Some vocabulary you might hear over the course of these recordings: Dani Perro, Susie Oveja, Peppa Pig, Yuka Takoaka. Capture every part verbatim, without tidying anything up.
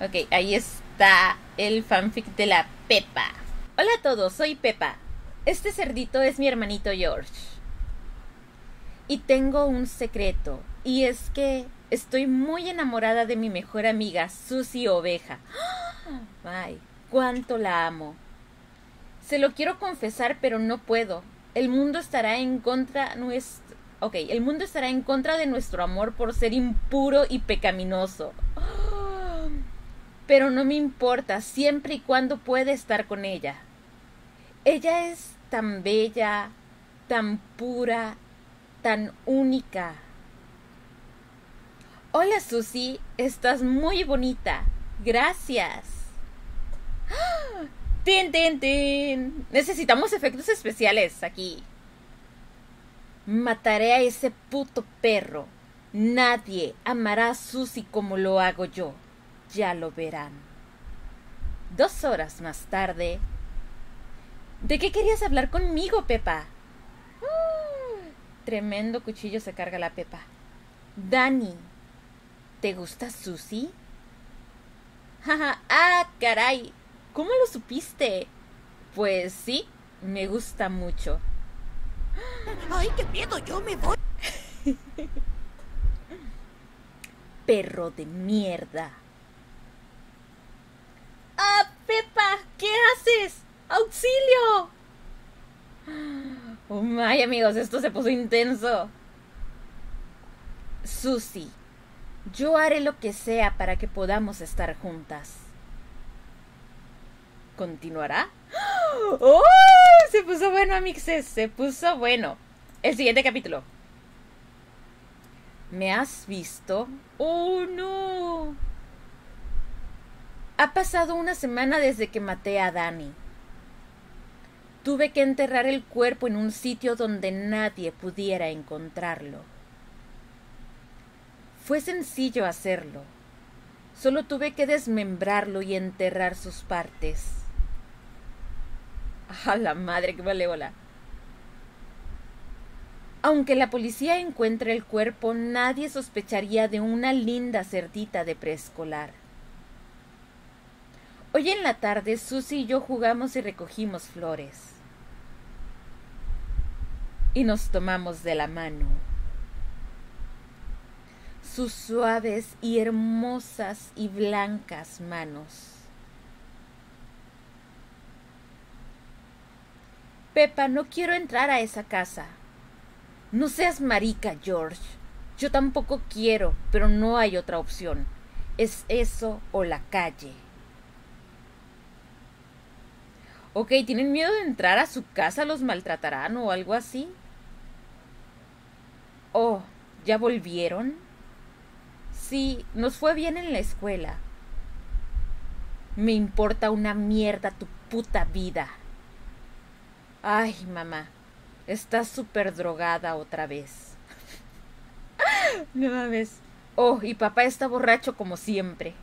Ok, ahí está el fanfic de la Peppa. Hola a todos, soy Peppa. Este cerdito es mi hermanito George. Y tengo un secreto. Y es que estoy muy enamorada de mi mejor amiga, Susie Oveja. ¡Ay, cuánto la amo! Se lo quiero confesar, pero no puedo. El mundo estará en contra nuestro... Ok, el mundo estará en contra de nuestro amor por ser impuro y pecaminoso. Pero no me importa, siempre y cuando pueda estar con ella. Ella es tan bella, tan pura, tan única. Hola, Susie, estás muy bonita. Gracias. ¡Tin, tin, tin! Necesitamos efectos especiales aquí. Mataré a ese puto perro. Nadie amará a Susie como lo hago yo. Ya lo verán. Dos horas más tarde. ¿De qué querías hablar conmigo, Peppa? Uh, tremendo cuchillo se carga la Peppa. Dani, ¿te gusta Susie? Jaja, ah, caray. ¿Cómo lo supiste? Pues sí, me gusta mucho. ¡Ay, qué miedo! ¡Yo me voy! Perro de mierda. ¡Ah, Peppa! ¿Qué haces? ¡Auxilio! ¡Oh, my amigos! Esto se puso intenso. Susie, yo haré lo que sea para que podamos estar juntas. ¿Continuará? ¡Oh! Se puso bueno, amixes. Se puso bueno. El siguiente capítulo. ¿Me has visto? ¡Oh, no! Ha pasado una semana desde que maté a Dani. Tuve que enterrar el cuerpo en un sitio donde nadie pudiera encontrarlo. Fue sencillo hacerlo. Solo tuve que desmembrarlo y enterrar sus partes. ¡A la madre que vale, hola! Aunque la policía encuentre el cuerpo, nadie sospecharía de una linda cerdita de preescolar. Hoy en la tarde, Susie y yo jugamos y recogimos flores. Y nos tomamos de la mano. Sus suaves y hermosas y blancas manos. Peppa, no quiero entrar a esa casa. No seas marica, George. Yo tampoco quiero, pero no hay otra opción. Es eso o la calle. Ok, ¿tienen miedo de entrar a su casa? ¿Los maltratarán o algo así? Oh, ¿ya volvieron? Sí, nos fue bien en la escuela. Me importa una mierda tu puta vida. Ay, mamá, estás súper drogada otra vez. No mames. Oh, y papá está borracho como siempre.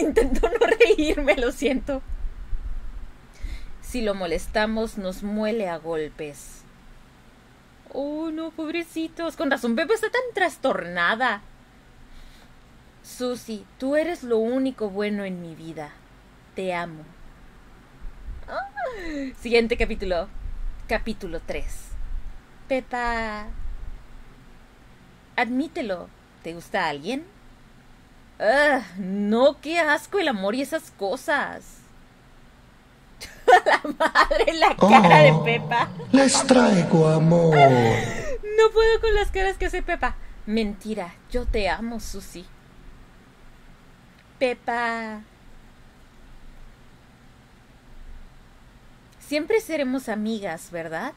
Intento no reírme, lo siento. Si lo molestamos, nos muele a golpes. Oh, no, pobrecitos. Con razón, Peppa está tan trastornada. Susie, tú eres lo único bueno en mi vida. Te amo. Siguiente capítulo. Capítulo tres. Peppa, admítelo, ¿te gusta alguien? Ugh, no, qué asco el amor y esas cosas. La madre, la cara oh, de Peppa. Les traigo amor. No puedo con las caras que hace Peppa. Mentira, yo te amo, Susie. Peppa, siempre seremos amigas, ¿verdad?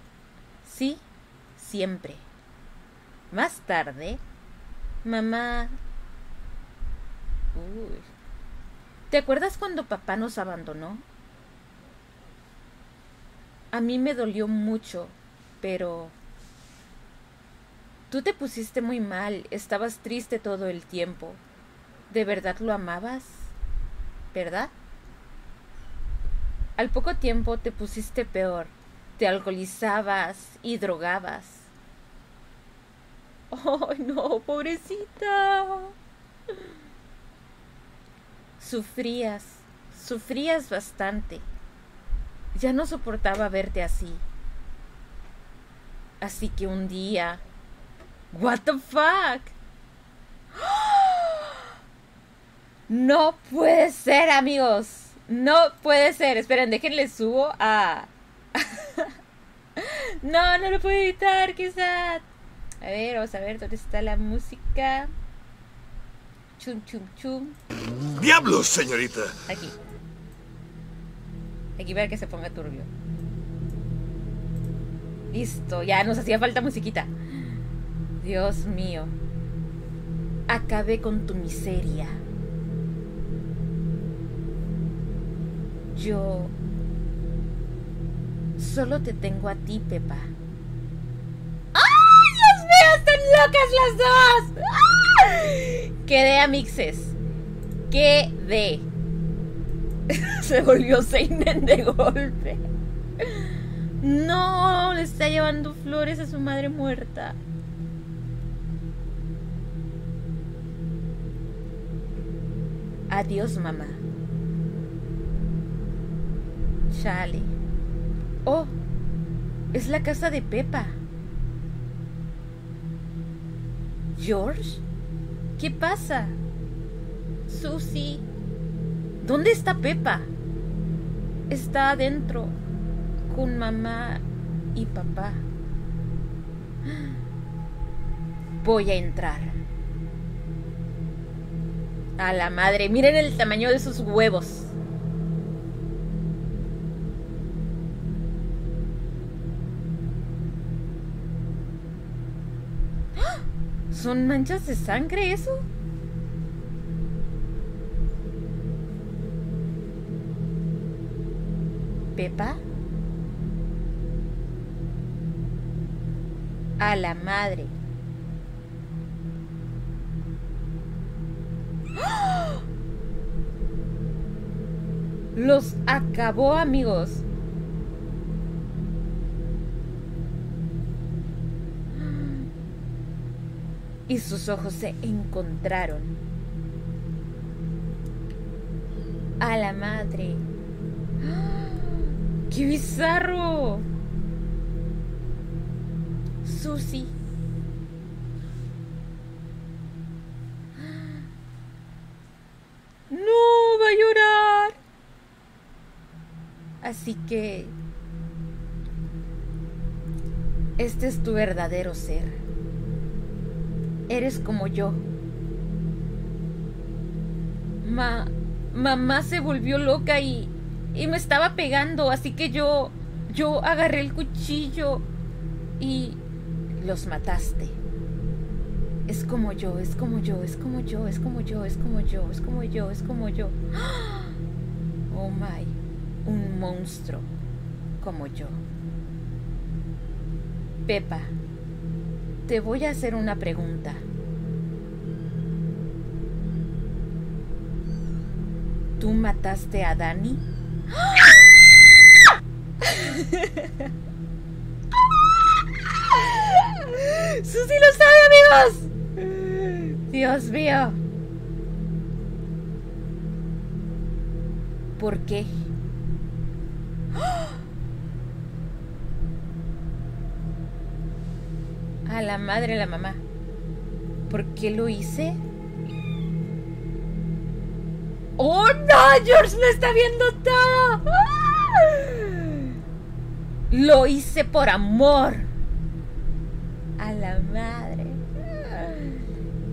Sí, siempre. Más tarde, mamá... Uy. ¿Te acuerdas cuando papá nos abandonó? A mí me dolió mucho, pero... Tú te pusiste muy mal, estabas triste todo el tiempo. ¿De verdad lo amabas? ¿Verdad? Al poco tiempo te pusiste peor, te alcoholizabas y drogabas. ¡Oh, no, pobrecita! Sufrías, sufrías bastante. Ya no soportaba verte así. Así que un día... What the fuck? No puede ser, amigos. No puede ser. Esperen, déjenle subo a... No, no lo puedo editar, quizás. A ver, vamos a ver dónde está la música. Chum, chum, chum. ¡Diablos, señorita! Aquí. Aquí para que se ponga turbio. Listo, ya nos hacía falta musiquita. Dios mío. Acabé con tu miseria. Yo... solo te tengo a ti, Peppa. ¡Ay, Dios mío! ¡Están locas las dos! ¡Ah! Quedé a mixes. Quedé. Se volvió Seinen de golpe. No, le está llevando flores a su madre muerta. Adiós, mamá. Chale. Oh, es la casa de Peppa. ¿George? ¿Qué pasa? Susie, ¿dónde está Peppa? Está adentro con mamá y papá. Voy a entrar. A la madre, miren el tamaño de sus huevos. ¿Son manchas de sangre eso? ¿Peppa? A la madre. ¡Oh! Los acabó, amigos. Y sus ojos se encontraron. A la madre. ¡Qué bizarro! Susie. ¡No! ¡Va a llorar! Así que... este es tu verdadero ser. Eres como yo. Ma, mamá se volvió loca y, y me estaba pegando, así que yo, yo agarré el cuchillo y los mataste. Es como yo, es como yo, es como yo, es como yo, es como yo, es como yo, es como yo. Oh my, un monstruo como yo. Peppa. Te voy a hacer una pregunta. ¿Tú mataste a Dani? ¡Susie lo sabe, amigos! Dios mío. ¿Por qué? A la madre, la mamá. ¿Por qué lo hice? ¡Oh, no! ¡George lo está viendo todo! ¡Ah! Lo hice por amor. A la madre.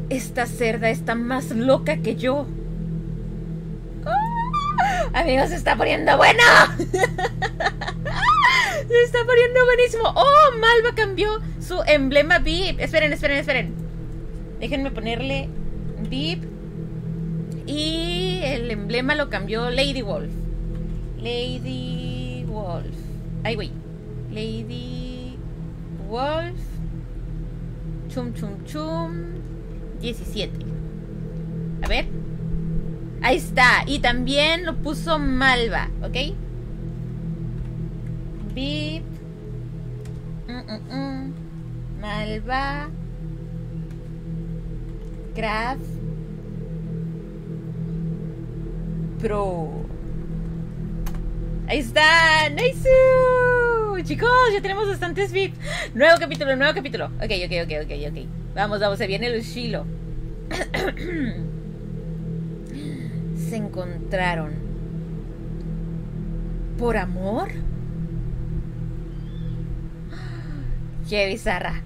Esta cerda está más loca que yo. ¡Ah! Amigos, se está poniendo bueno. Se está poniendo buenísimo. ¡Oh! Malva cambió su emblema V I P. Esperen, esperen, esperen. Déjenme ponerle V I P. Y el emblema lo cambió Lady Wolf. Lady Wolf. Ay, güey. Lady Wolf. Chum, chum, chum. diecisiete. A ver. Ahí está. Y también lo puso Malva. ¿Ok? Beep. Mm -mm -mm. Malva. Graf. Pro. Ahí está, nice. Chicos, ya tenemos bastantes V I P. Nuevo capítulo, nuevo capítulo. Ok, ok, ok, ok, ok. Vamos, vamos, se viene el Shilo. Se encontraron. ¿Por amor? ¡Qué bizarra!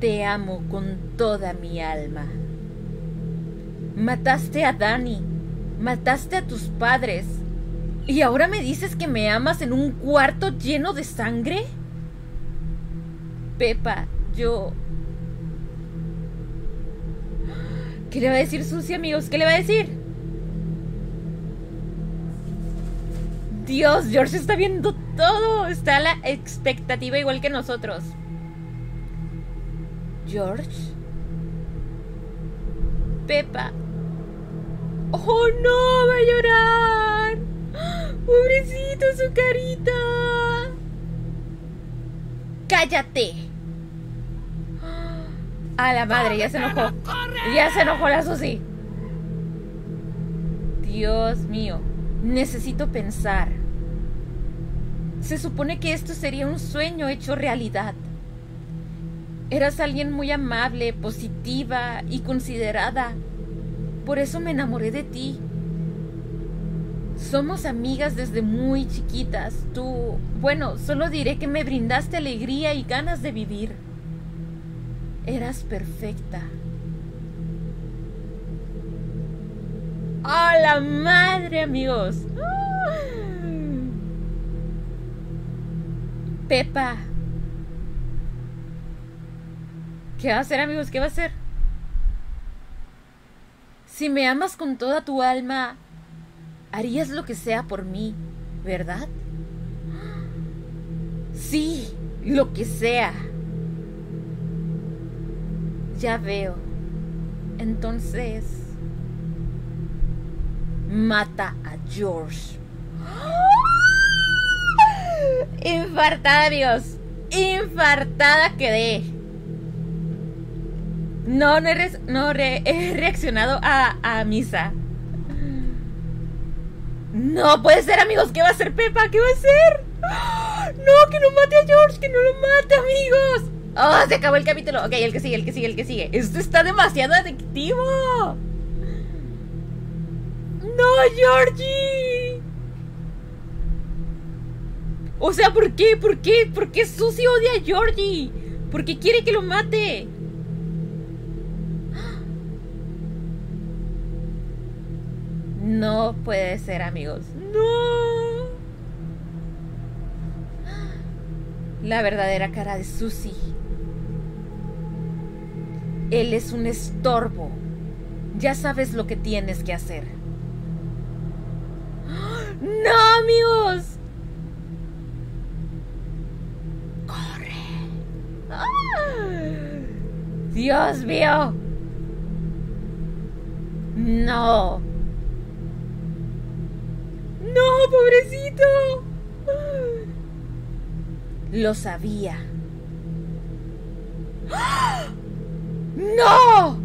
Te amo con toda mi alma. Mataste a Dani. Mataste a tus padres. ¿Y ahora me dices que me amas en un cuarto lleno de sangre? Peppa, yo... ¿Qué le va a decir Susie, amigos? ¿Qué le va a decir? Dios, George está viendo todo. Está a la expectativa igual que nosotros. George. Peppa. ¡Oh, no! ¡Va a llorar! ¡Pobrecito, su carita! ¡Cállate! ¡A la madre! ¡Ya se enojó! ¡Ya se enojó la Susie! Dios mío. Necesito pensar. Se supone que esto sería un sueño hecho realidad. Eras alguien muy amable, positiva y considerada. Por eso me enamoré de ti. Somos amigas desde muy chiquitas. Tú, bueno, solo diré que me brindaste alegría y ganas de vivir. Eras perfecta. ¡A la madre, amigos! ¡Ah! Peppa. ¿Qué va a hacer, amigos? ¿Qué va a hacer? Si me amas con toda tu alma, harías lo que sea por mí, ¿verdad? Sí, lo que sea. Ya veo. Entonces, mata a George. Infartada, amigos. Infartada quedé. No, no, he, re no re he reaccionado a, a misa. No puede ser, amigos. ¿Qué va a hacer Peppa? ¿Qué va a hacer? No, que no mate a George. Que no lo mate, amigos. Oh, se acabó el capítulo. Ok, el que sigue, el que sigue, el que sigue. Esto está demasiado adictivo. No, Georgie. O sea, ¿por qué? ¿Por qué? ¿Por qué Susie odia a Georgie? ¿Por qué quiere que lo mate? No puede ser, amigos. No. La verdadera cara de Susie. Él es un estorbo. Ya sabes lo que tienes que hacer. ¡No, amigos! ¡Corre! ¡Ah! ¡Dios mío! ¡No! ¡No, pobrecito! Lo sabía. ¡Ah! ¡No!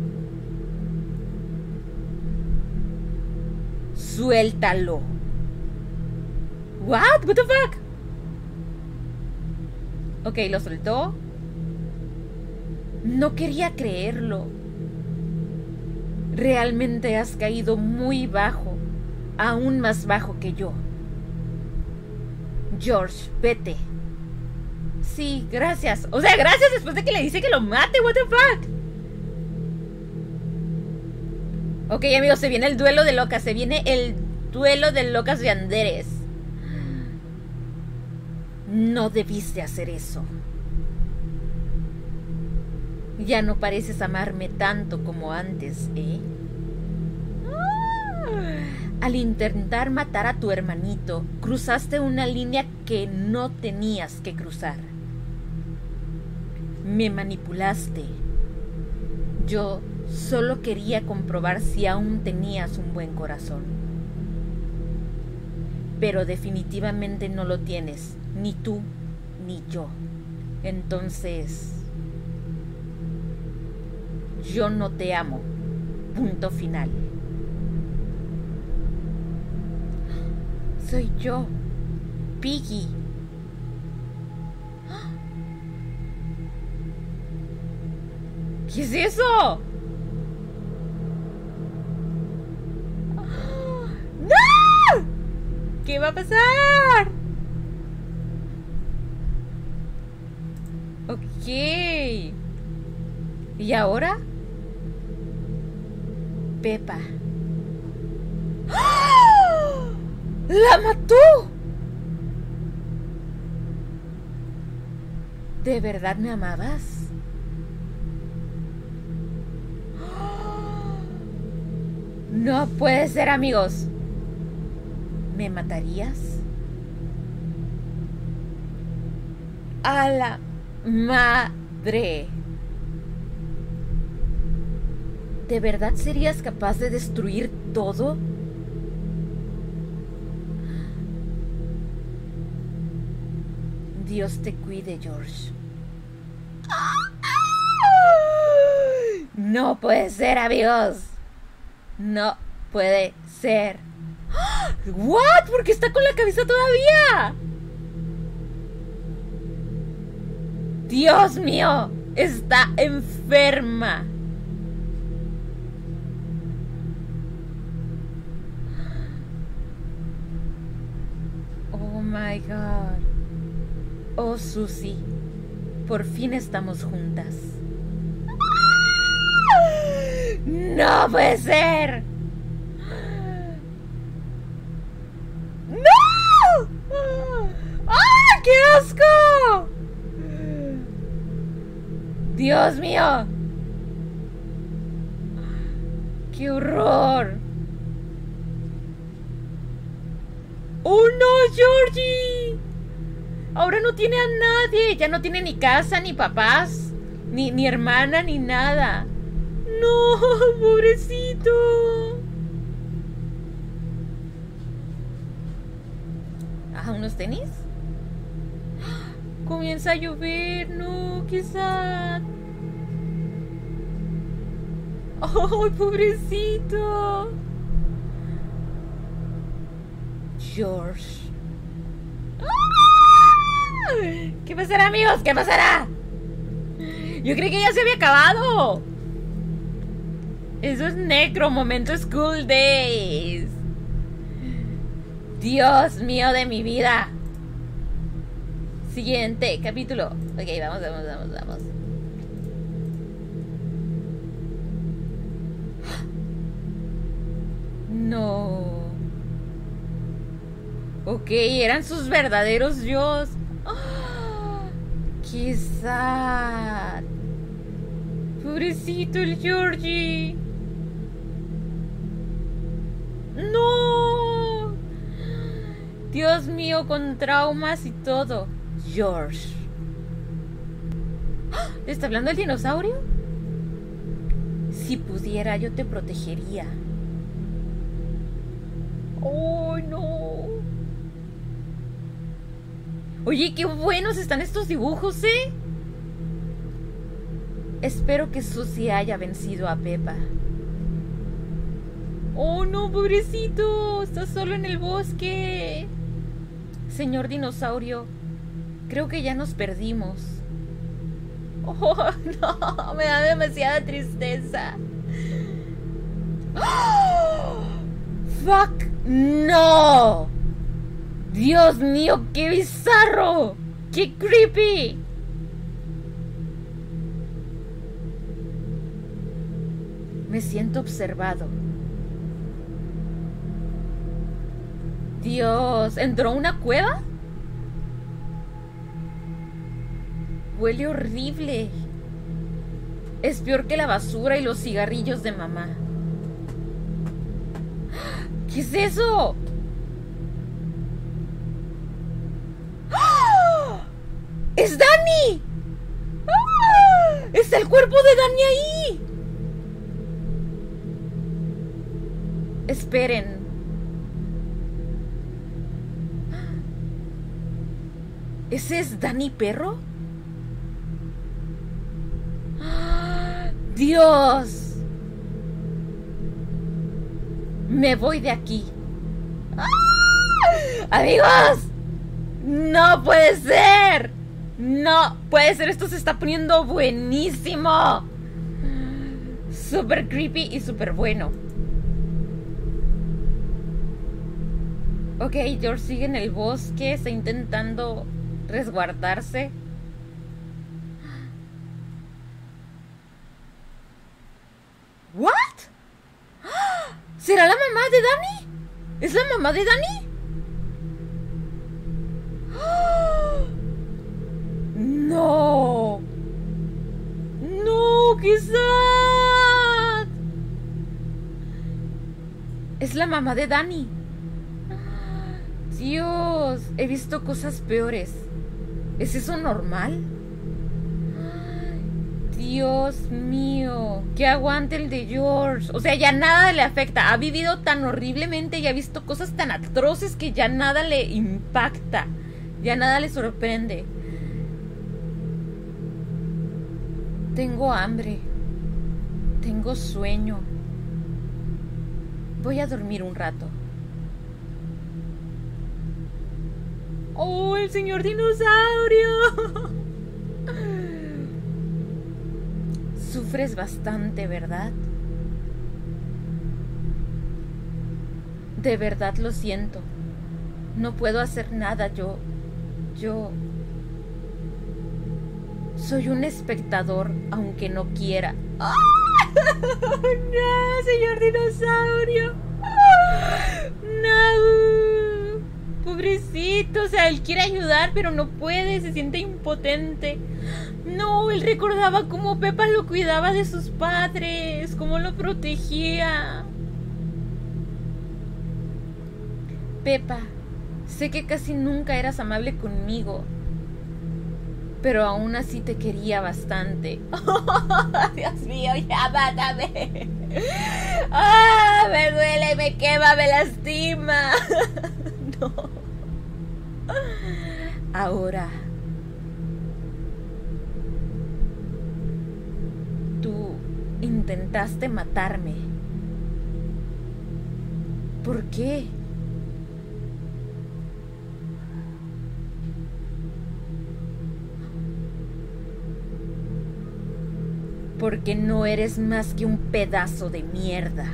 Suéltalo. What? What the fuck? Ok, lo soltó. No quería creerlo. Realmente has caído muy bajo. Aún más bajo que yo. George, vete. Sí, gracias. O sea, gracias después de que le dice que lo mate. What the fuck. Ok, amigos, se viene el duelo de locas. Se viene el duelo de locas de Anderes. No debiste hacer eso. Ya no pareces amarme tanto como antes, ¿eh? Al intentar matar a tu hermanito, cruzaste una línea que no tenías que cruzar. Me manipulaste. Yo solo quería comprobar si aún tenías un buen corazón. Pero definitivamente no lo tienes, ni tú ni yo. Entonces, yo no te amo. Punto final. Soy yo, Piggy. ¿Qué es eso? ¡No! ¿Qué va a pasar? Ok. ¿Y ahora? Peppa. ¡Oh! ¡La mató! ¿De verdad me amabas? ¡Oh! No puede ser, amigos. ¿Me matarías? ¡A la madre! ¿De verdad serías capaz de destruir todo? Dios te cuide, George. No puede ser, amigos. No puede ser. ¿What? ¿Por qué está con la cabeza todavía? Dios mío, está enferma. Oh my God. Oh, Susie, por fin estamos juntas. ¡No puede ser! ¡No! ¡Ah, qué asco! ¡Dios mío! ¡Qué horror! ¡Oh, no, Georgie! Ahora no tiene a nadie. Ya no tiene ni casa, ni papás, ni, ni hermana, ni nada. ¡No, pobrecito! ¿Ah, unos tenis? Comienza a llover. No, qué sad. ¡Oh, pobrecito! George. ¿Qué pasará, amigos? ¿Qué pasará? Yo creí que ya se había acabado. Eso es necro, momento school days. Dios mío de mi vida. Siguiente capítulo. Ok, vamos, vamos, vamos, vamos. No. Ok, eran sus verdaderos yos. ¡Oh! ¡Qué sad! Pobrecito el Georgie. ¡No! Dios mío, con traumas y todo. George. ¿Le está hablando el dinosaurio? Si pudiera, yo te protegería. ¡Oh, no! Oye, qué buenos están estos dibujos, ¿eh? Espero que Susie haya vencido a Peppa. ¡Oh, no, pobrecito! Está solo en el bosque. Señor dinosaurio, creo que ya nos perdimos. ¡Oh, no! Me da demasiada tristeza. ¡Oh! ¡Fuck! ¡No! Dios mío, qué bizarro, qué creepy. Me siento observado. Dios, ¿entró a una cueva? Huele horrible. Es peor que la basura y los cigarrillos de mamá. ¿Qué es eso? ¡Es Dani! ¡Ah! ¡Está el cuerpo de Dani ahí! Esperen. ¿Ese es Dani Perro? ¡Ah! ¡Dios! Me voy de aquí. ¡Ah! ¡Amigos! ¡No puede ser! ¡No puede ser! Esto se está poniendo buenísimo. Súper creepy y súper bueno. Ok, George sigue en el bosque. Está intentando resguardarse. ¿What? ¿Será la mamá de Dani? ¿Es la mamá de Dani? ¡No! ¡No! ¡Qué sad! Es la mamá de Dani. Dios, he visto cosas peores. ¿Es eso normal? Dios mío, que aguante el de George. O sea, ya nada le afecta. Ha vivido tan horriblemente y ha visto cosas tan atroces que ya nada le impacta. Ya nada le sorprende. Tengo hambre. Tengo sueño. Voy a dormir un rato. ¡Oh, el señor dinosaurio! Sufres bastante, ¿verdad? De verdad lo siento. No puedo hacer nada. Yo... Yo... soy un espectador, aunque no quiera. ¡Oh! ¡No, señor dinosaurio! ¡No! Pobrecito. O sea, él quiere ayudar, pero no puede. Se siente impotente. No, él recordaba cómo Peppa lo cuidaba de sus padres, cómo lo protegía. Peppa, sé que casi nunca eras amable conmigo, pero aún así te quería bastante. Oh, Dios mío, ya mátame. Oh, me duele, me quema, me lastima. No. Ahora... tú intentaste matarme. ¿Por qué? Porque no eres más que un pedazo de mierda.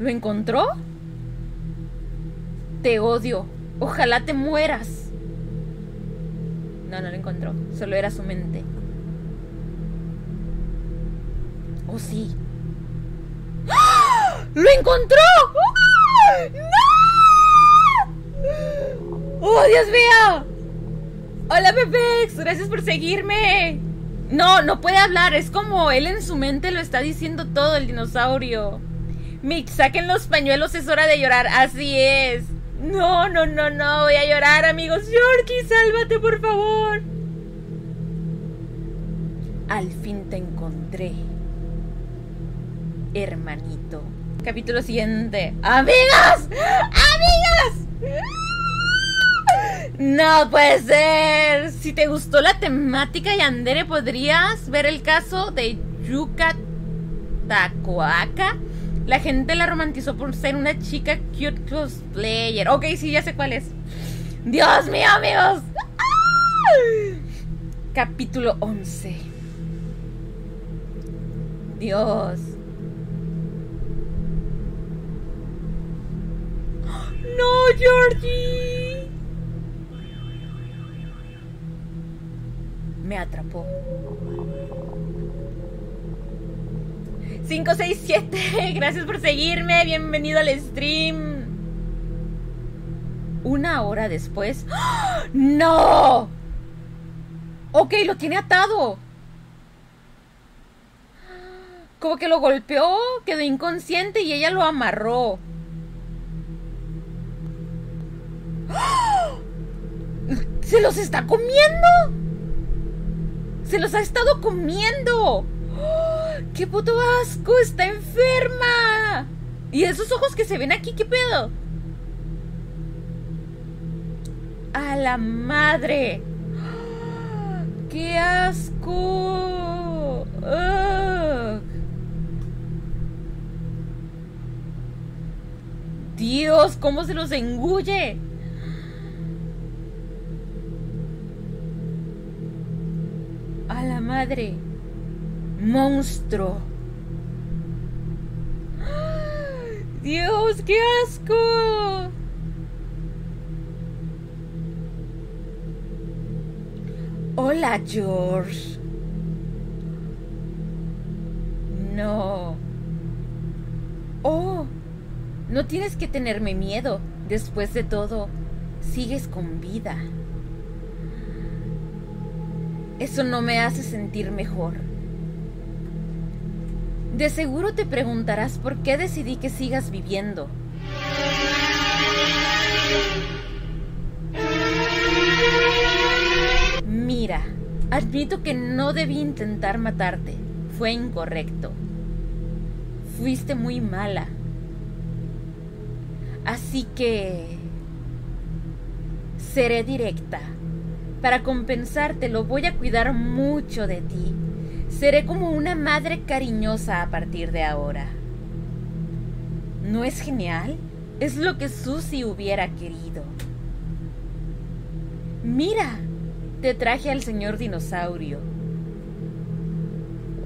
¿Lo encontró? Te odio. Ojalá te mueras. No, no lo encontró. Solo era su mente. ¡Oh, sí! ¡Ah! ¡Lo encontró! ¡Ah! ¡No! ¡Oh, Dios mío! ¡Hola, Pepex! Gracias por seguirme. No, no puede hablar. Es como él en su mente lo está diciendo todo, el dinosaurio. Mix, saquen los pañuelos. Es hora de llorar. Así es. No, no, no, no, voy a llorar, amigos. Yorkie, sálvate, por favor. Al fin te encontré, hermanito. Capítulo siguiente. ¡Amigos! ¡Amigos! No puede ser. Si te gustó la temática, Yandere, podrías ver el caso de Yuka Takoaka. La gente la romantizó por ser una chica cute cosplayer. Ok, sí, ya sé cuál es. ¡Dios mío, amigos! ¡Ah! Capítulo once. Dios. ¡No, Georgie! Me atrapó. cinco seis siete, gracias por seguirme. Bienvenido al stream. Una hora después. ¡Oh! ¡No! Ok, lo tiene atado. Como que lo golpeó, quedó inconsciente y ella lo amarró. ¡Oh! ¡Se los está comiendo! ¡Se los ha estado comiendo! ¡Qué puto asco! ¡Está enferma! ¿Y esos ojos que se ven aquí? ¿Qué pedo? ¡A la madre! ¡Qué asco! ¡Ugh! Dios, ¿cómo se los engulle? A la madre. Monstruo. Dios, qué asco. Hola, George. No. Oh, no tienes que tenerme miedo. Después de todo, sigues con vida. Eso no me hace sentir mejor. De seguro te preguntarás por qué decidí que sigas viviendo. Mira, admito que no debí intentar matarte. Fue incorrecto. Fuiste muy mala. Así que... seré directa. Para compensártelo, voy a cuidar mucho de ti. Seré como una madre cariñosa a partir de ahora. ¿No es genial? Es lo que Susie hubiera querido. Mira, te traje al señor dinosaurio.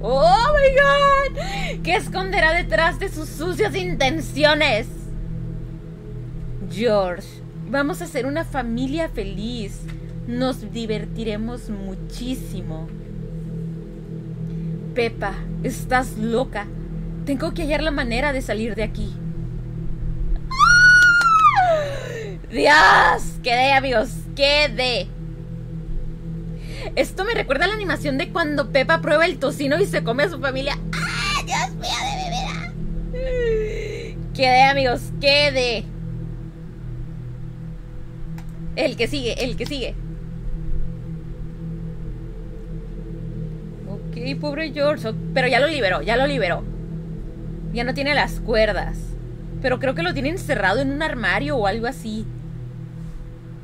¡Oh, my God! ¿Qué esconderá detrás de sus sucias intenciones? George, vamos a ser una familia feliz. Nos divertiremos muchísimo. Peppa, estás loca. Tengo que hallar la manera de salir de aquí. ¡Ah! ¡Dios! ¡Quedé, amigos! ¡Quedé! Esto me recuerda a la animación de cuando Peppa prueba el tocino y se come a su familia. ¡Ah! ¡Dios mío de mi vida! ¡Quedé, amigos! ¡Quedé! El que sigue, el que sigue. Ok, pobre George. Pero ya lo liberó, ya lo liberó. Ya no tiene las cuerdas. Pero creo que lo tiene encerrado en un armario o algo así.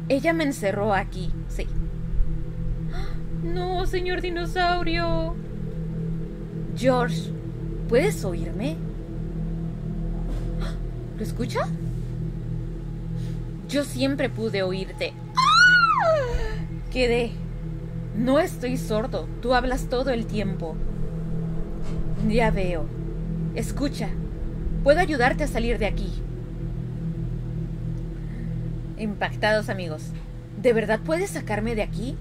Ella me encerró aquí, sí. No, señor dinosaurio. George, ¿puedes oírme? ¿Lo escucha? Yo siempre pude oírte. ¡Ah! Quedé. No estoy sordo. Tú hablas todo el tiempo. Ya veo. Escucha. Puedo ayudarte a salir de aquí. Impactados, amigos. ¿De verdad puedes sacarme de aquí?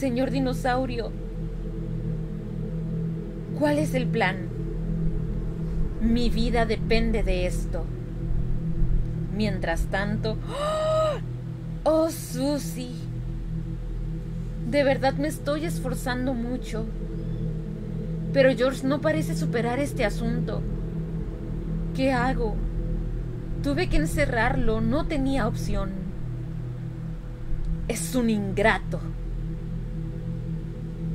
Señor dinosaurio. ¿Cuál es el plan? Mi vida depende de esto. Mientras tanto... ¡Oh, Susie! De verdad me estoy esforzando mucho. Pero George no parece superar este asunto. ¿Qué hago? Tuve que encerrarlo, no tenía opción. Es un ingrato.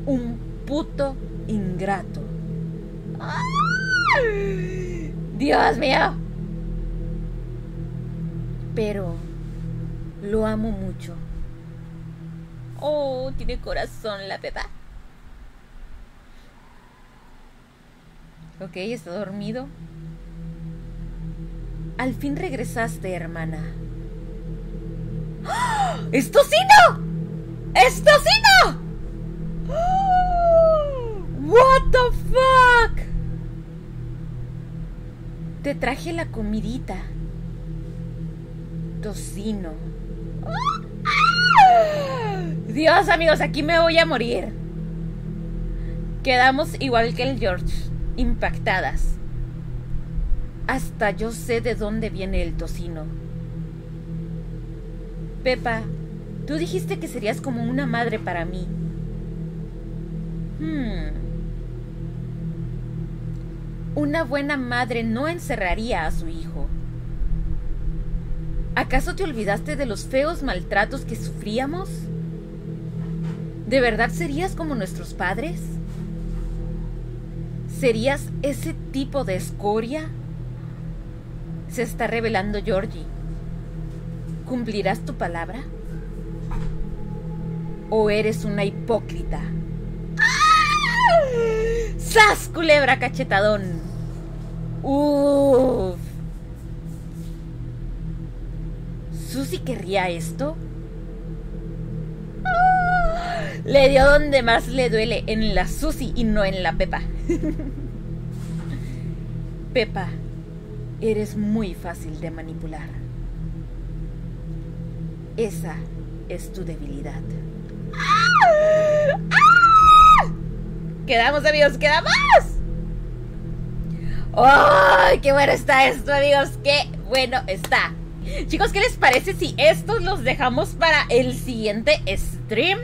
Un puto ingrato. ¡Ay! ¡Dios mío! Pero lo amo mucho. Oh, tiene corazón la Peppa. Ok, está dormido. Al fin regresaste, hermana. ¡Oh! ¡Es tocino! ¡Es tocino! ¡Oh! ¡What the fuck! Te traje la comidita. Tocino. Dios, amigos, aquí me voy a morir. Quedamos igual que el George, impactadas. Hasta yo sé de dónde viene el tocino. Peppa, tú dijiste que serías como una madre para mí. Hmm. Una buena madre no encerraría a su hijo. ¿Acaso te olvidaste de los feos maltratos que sufríamos? ¿De verdad serías como nuestros padres? ¿Serías ese tipo de escoria? Se está revelando Georgie. ¿Cumplirás tu palabra? ¿O eres una hipócrita? ¡Ah! ¡Sas, culebra, cachetadón! ¡Uff! ¿Susy querría esto? ¡Ah! Le dio donde más le duele, en la Susy y no en la Peppa. Peppa, eres muy fácil de manipular. Esa es tu debilidad. ¡Ah! ¡Ah! Quedamos, amigos, quedamos. ¡Ay, oh, qué bueno está esto, amigos! ¡Qué bueno está! Chicos, ¿qué les parece si estos los dejamos para el siguiente stream?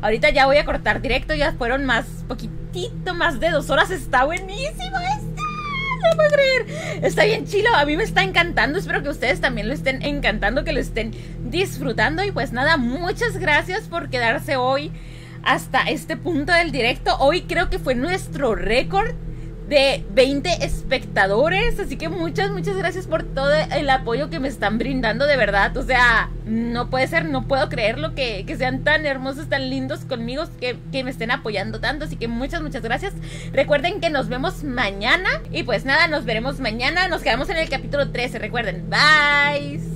Ahorita ya voy a cortar directo, ya fueron más, poquitito más de dos horas. Está buenísimo esto, no puedo creer. Está bien chilo, a mí me está encantando. Espero que ustedes también lo estén encantando, que lo estén disfrutando. Y pues nada, muchas gracias por quedarse hoy hasta este punto del directo. Hoy creo que fue nuestro récord de veinte espectadores, así que muchas, muchas gracias por todo el apoyo que me están brindando, de verdad. O sea, no puede ser, no puedo creerlo, que, que sean tan hermosos, tan lindos conmigo, que, que me estén apoyando tanto, así que muchas, muchas gracias. Recuerden que nos vemos mañana, y pues nada, nos veremos mañana, nos quedamos en el capítulo trece, recuerden, bye.